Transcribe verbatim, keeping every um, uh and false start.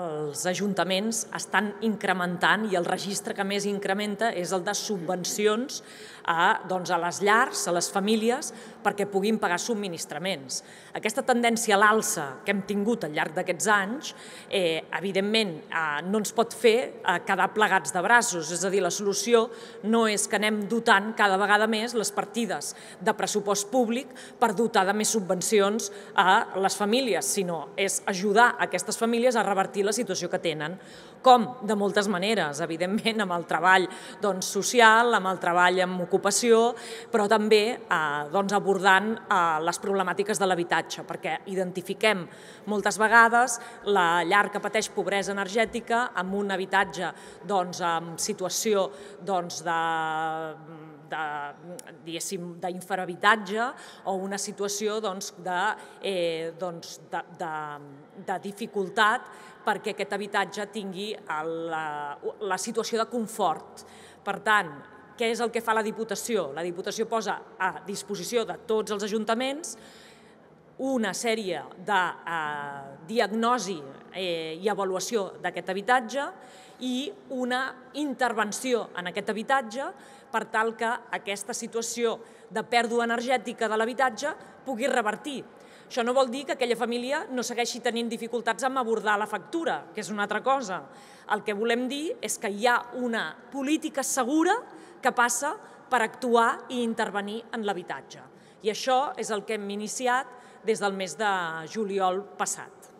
els ajuntaments estan incrementant, i el registre que més incrementa és el de subvencions a les llars, a les famílies, perquè puguin pagar subministraments. Aquesta tendència a l'alça que hem tingut al llarg d'aquests anys, evidentment, no ens pot fer quedar plegats de braços. És a dir, la solució no és que anem dotant cada vegada més les partides de pressupost públic per dotar de més subvencions a les famílies, sinó és ajudar aquestes famílies a revertir la situació que tenen. Com? De moltes maneres, evidentment, amb el treball social, amb el treball amb ocupació, però també abordant les problemàtiques de l'habitatge, perquè identifiquem moltes vegades la llar que pateix pobresa energètica amb un habitatge en situació de... d'infrahabitatge o una situació de dificultat perquè aquest habitatge tingui la situació de confort. Per tant, què és el que fa la Diputació? La Diputació posa a disposició de tots els ajuntaments una sèrie de diagnosi i avaluació d'aquest habitatge i una intervenció en aquest habitatge per tal que aquesta situació de pèrdua energètica de l'habitatge pugui revertir. Això no vol dir que aquella família no segueixi tenint dificultats en abordar la factura, que és una altra cosa. El que volem dir és que hi ha una política segura que passa per actuar i intervenir en l'habitatge. I això és el que hem iniciat des del mes de juliol passat.